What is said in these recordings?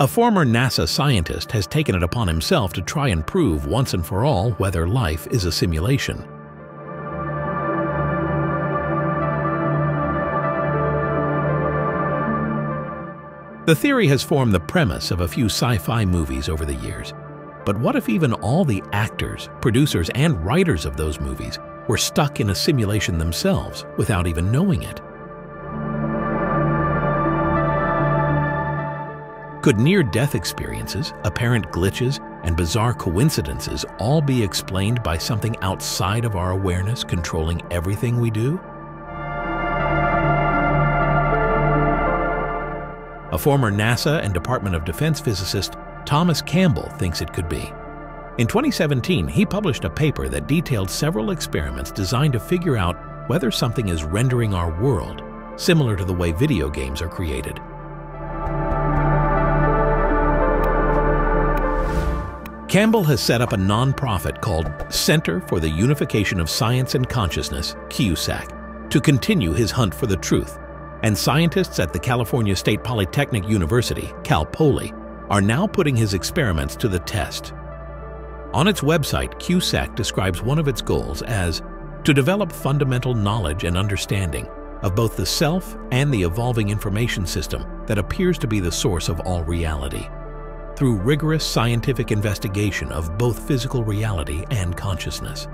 A former NASA scientist has taken it upon himself to try and prove once and for all whether life is a simulation. The theory has formed the premise of a few sci-fi movies over the years. But what if even all the actors, producers, and writers of those movies were stuck in a simulation themselves without even knowing it? Could near-death experiences, apparent glitches, and bizarre coincidences all be explained by something outside of our awareness controlling everything we do? A former NASA and Department of Defense physicist, Thomas Campbell, thinks it could be. In 2017, he published a paper that detailed several experiments designed to figure out whether something is rendering our world, similar to the way video games are created. Campbell has set up a nonprofit called Center for the Unification of Science and Consciousness, CUSAC, to continue his hunt for the truth, and scientists at the California State Polytechnic University, Cal Poly, are now putting his experiments to the test. On its website, CUSAC describes one of its goals as to develop fundamental knowledge and understanding of both the self and the evolving information system that appears to be the source of all reality, through rigorous scientific investigation of both physical reality and consciousness.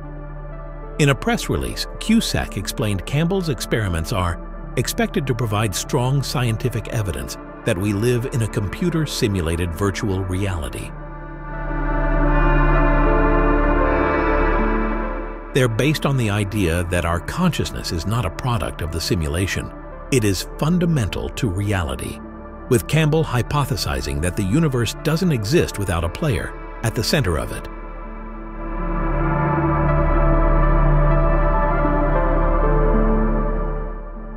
In a press release, CUSAC explained Campbell's experiments are expected to provide strong scientific evidence that we live in a computer-simulated virtual reality. They're based on the idea that our consciousness is not a product of the simulation. It is fundamental to reality, with Campbell hypothesizing that the universe doesn't exist without a player at the center of it.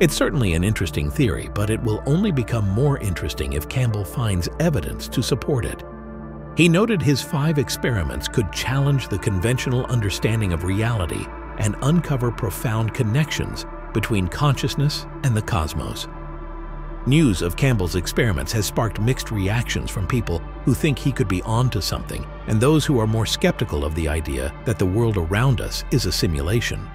It's certainly an interesting theory, but it will only become more interesting if Campbell finds evidence to support it. He noted his 5 experiments could challenge the conventional understanding of reality and uncover profound connections between consciousness and the cosmos. News of Campbell's experiments has sparked mixed reactions from people who think he could be onto something and those who are more skeptical of the idea that the world around us is a simulation.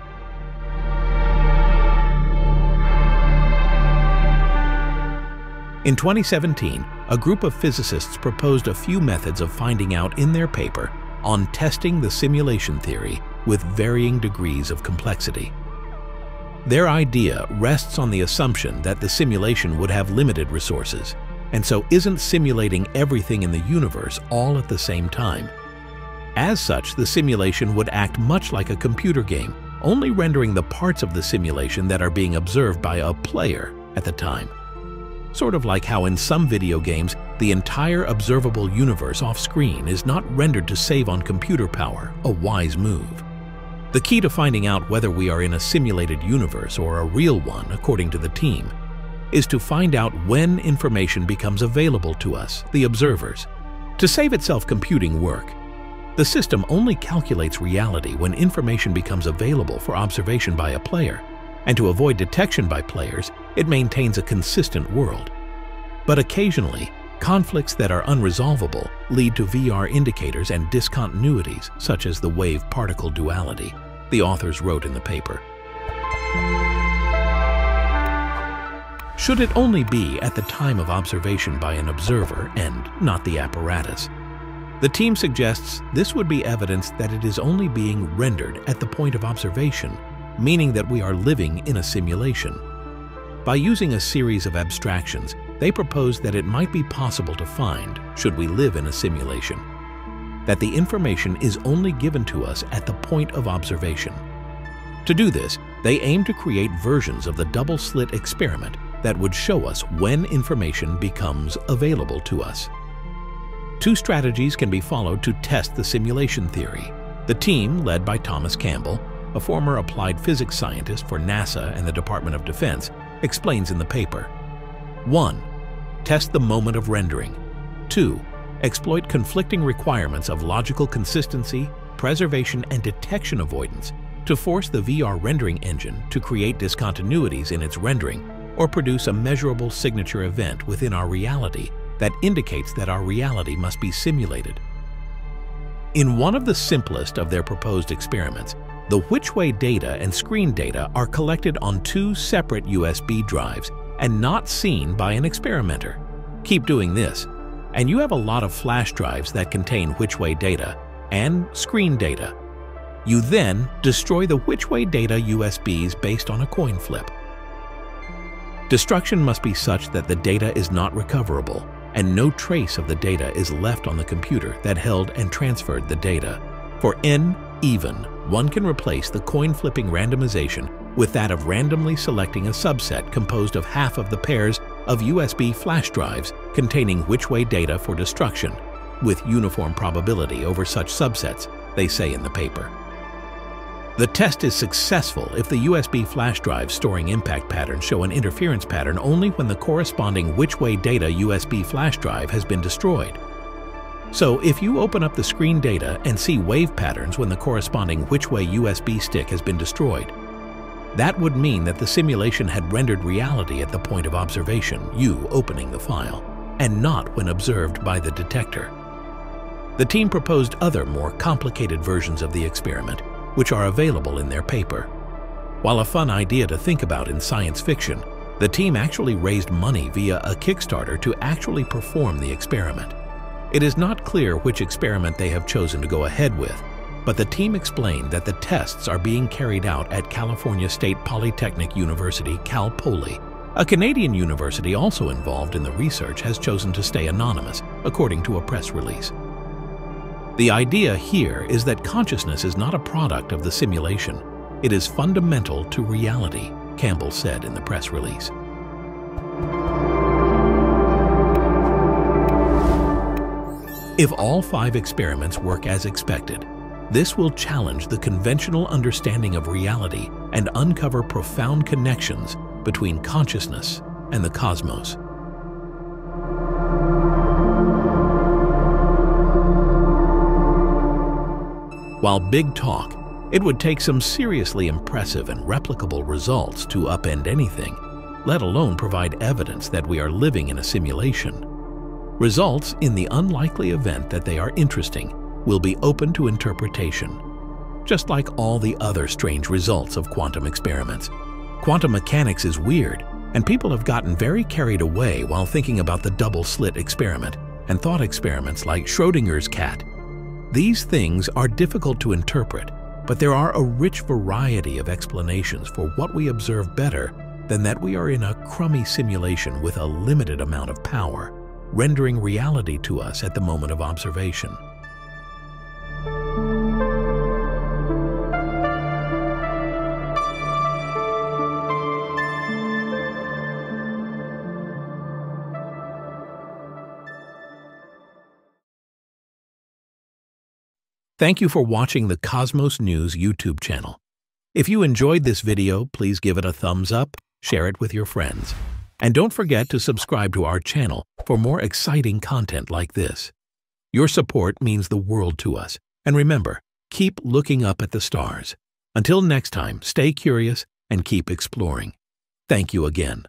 In 2017, a group of physicists proposed a few methods of finding out in their paper on testing the simulation theory with varying degrees of complexity. Their idea rests on the assumption that the simulation would have limited resources, and so isn't simulating everything in the universe all at the same time. As such, the simulation would act much like a computer game, only rendering the parts of the simulation that are being observed by a player at the time. Sort of like how in some video games, the entire observable universe off-screen is not rendered to save on computer power, a wise move. The key to finding out whether we are in a simulated universe or a real one, according to the team, is to find out when information becomes available to us, the observers. To save itself computing work, the system only calculates reality when information becomes available for observation by a player, and to avoid detection by players, it maintains a consistent world. But occasionally, conflicts that are unresolvable lead to VR indicators and discontinuities, such as the wave-particle duality, the authors wrote in the paper. Should it only be at the time of observation by an observer and not the apparatus? The team suggests this would be evidence that it is only being rendered at the point of observation, meaning that we are living in a simulation. By using a series of abstractions, they propose that it might be possible to find, should we live in a simulation, that the information is only given to us at the point of observation. To do this, they aim to create versions of the double slit experiment that would show us when information becomes available to us. 2 strategies can be followed to test the simulation theory. The team, led by Thomas Campbell, a former applied physics scientist for NASA and the Department of Defense, explains in the paper. 1. Test the moment of rendering. 2. Exploit conflicting requirements of logical consistency, preservation, and detection avoidance to force the VR rendering engine to create discontinuities in its rendering or produce a measurable signature event within our reality that indicates that our reality must be simulated. In one of the simplest of their proposed experiments, the which-way data and screen data are collected on two separate USB drives and not seen by an experimenter. Keep doing this, and you have a lot of flash drives that contain which-way data and screen data. You then destroy the which-way data USBs based on a coin flip. Destruction must be such that the data is not recoverable, and no trace of the data is left on the computer that held and transferred the data. For n even, one can replace the coin-flipping randomization with that of randomly selecting a subset composed of half of the pairs of USB flash drives containing which-way data for destruction, with uniform probability over such subsets, they say in the paper. The test is successful if the USB flash drive storing impact patterns show an interference pattern only when the corresponding which-way data USB flash drive has been destroyed. So if you open up the screen data and see wave patterns when the corresponding which-way USB stick has been destroyed, that would mean that the simulation had rendered reality at the point of observation, you opening the file, and not when observed by the detector. The team proposed other more complicated versions of the experiment, which are available in their paper. While a fun idea to think about in science fiction, the team actually raised money via a Kickstarter to actually perform the experiment. It is not clear which experiment they have chosen to go ahead with, but the team explained that the tests are being carried out at California State Polytechnic University, Cal Poly. A Canadian university also involved in the research has chosen to stay anonymous, according to a press release. The idea here is that consciousness is not a product of the simulation. It is fundamental to reality, Campbell said in the press release. If all 5 experiments work as expected, this will challenge the conventional understanding of reality and uncover profound connections between consciousness and the cosmos. While big talk, it would take some seriously impressive and replicable results to upend anything, let alone provide evidence that we are living in a simulation. Results, in the unlikely event that they are interesting, will be open to interpretation, just like all the other strange results of quantum experiments. Quantum mechanics is weird, and people have gotten very carried away while thinking about the double slit experiment and thought experiments like Schrödinger's cat. These things are difficult to interpret, but there are a rich variety of explanations for what we observe better than that we are in a crummy simulation with a limited amount of power, rendering reality to us at the moment of observation. Thank you for watching the Cosmos News YouTube channel. If you enjoyed this video, please give it a thumbs up, share it with your friends, and don't forget to subscribe to our channel for more exciting content like this. Your support means the world to us, and remember, keep looking up at the stars. Until next time, stay curious and keep exploring. Thank you again.